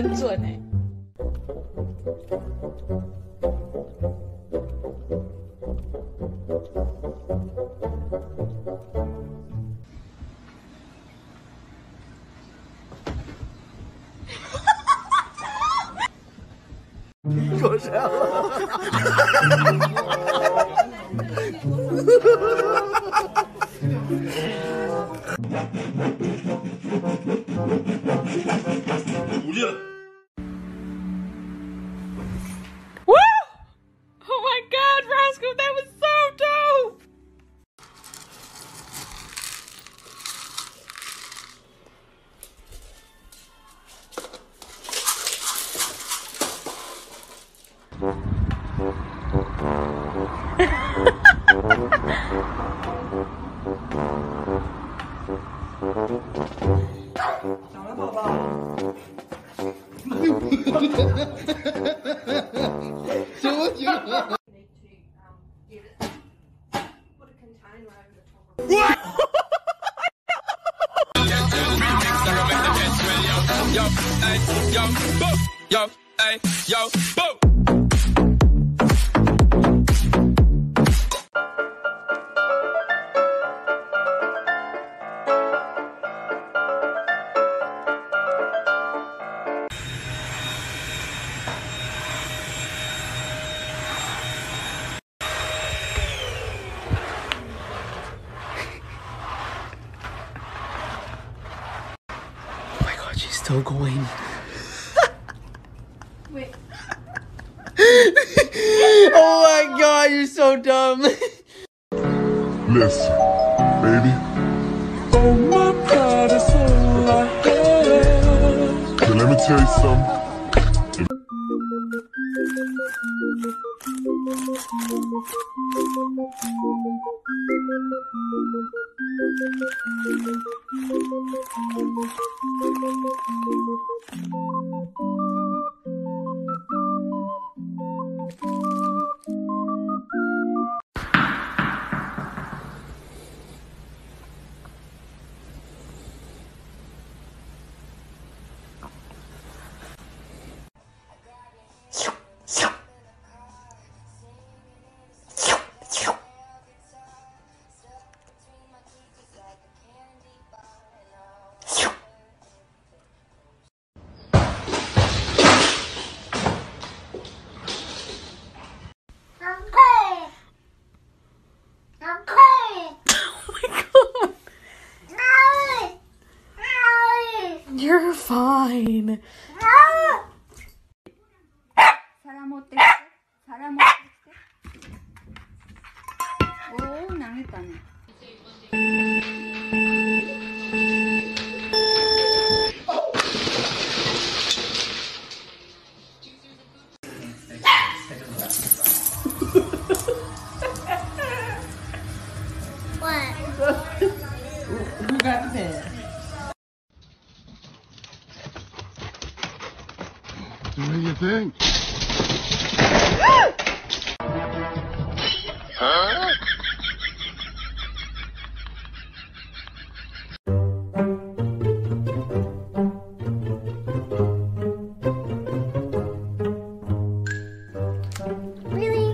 很准哎、欸。说谁啊？努力了！哇 ！Oh my God, Roscoe, that was so dope. Still going. Wait. Oh my God, you're so dumb. Listen, baby. Oh my God, it's all I have. Okay, let me tell you something. You're fine. What do you think? Huh? Really?